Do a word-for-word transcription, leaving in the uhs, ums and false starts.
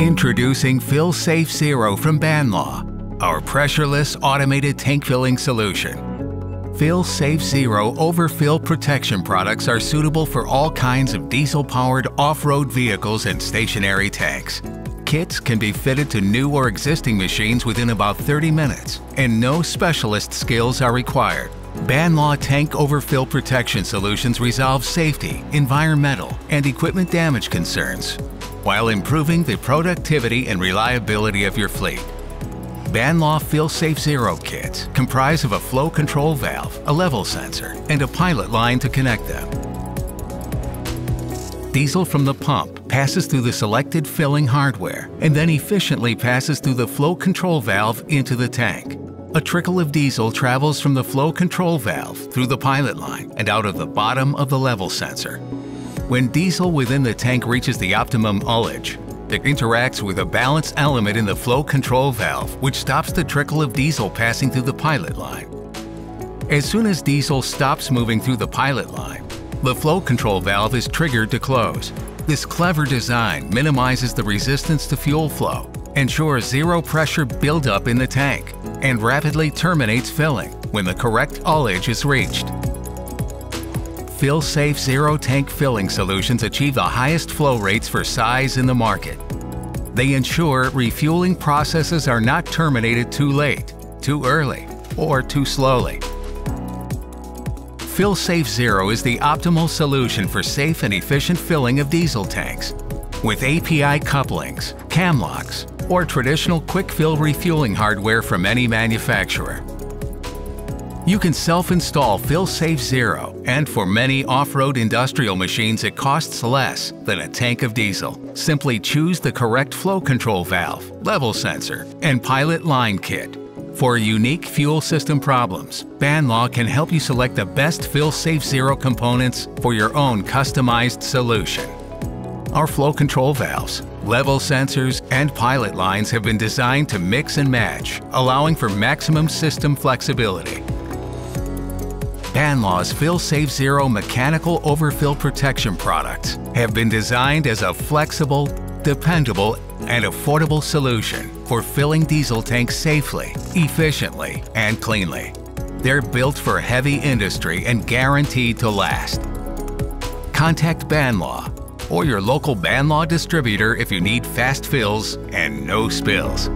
Introducing FillSafe Zero from Banlaw, our pressureless automated tank filling solution. FillSafe Zero overfill protection products are suitable for all kinds of diesel-powered off-road vehicles and stationary tanks. Kits can be fitted to new or existing machines within about thirty minutes, and no specialist skills are required. Banlaw Tank Overfill Protection Solutions resolve safety, environmental, and equipment damage concerns, while improving the productivity and reliability of your fleet. Banlaw FillSafe Zero kits comprise of a flow control valve, a level sensor, and a pilot line to connect them. Diesel from the pump passes through the selected filling hardware and then efficiently passes through the flow control valve into the tank. A trickle of diesel travels from the flow control valve through the pilot line and out of the bottom of the level sensor. When diesel within the tank reaches the optimum ullage, it interacts with a balanced element in the flow control valve, which stops the trickle of diesel passing through the pilot line. As soon as diesel stops moving through the pilot line, the flow control valve is triggered to close. This clever design minimizes the resistance to fuel flow, ensures zero pressure buildup in the tank, and rapidly terminates filling when the correct ullage is reached. FillSafe Zero tank filling solutions achieve the highest flow rates for size in the market. They ensure refueling processes are not terminated too late, too early, or too slowly. FillSafe Zero is the optimal solution for safe and efficient filling of diesel tanks. With A P I couplings, cam locks, or traditional quick fill refueling hardware from any manufacturer, you can self-install FillSafe Zero, and for many off-road industrial machines it costs less than a tank of diesel. Simply choose the correct flow control valve, level sensor, and pilot line kit. For unique fuel system problems, Banlaw can help you select the best FillSafe Zero components for your own customized solution. Our flow control valves, level sensors, and pilot lines have been designed to mix and match, allowing for maximum system flexibility. Banlaw's FillSafe Zero mechanical overfill protection products have been designed as a flexible, dependable, and affordable solution for filling diesel tanks safely, efficiently, and cleanly. They're built for heavy industry and guaranteed to last. Contact Banlaw or your local Banlaw distributor if you need fast fills and no spills.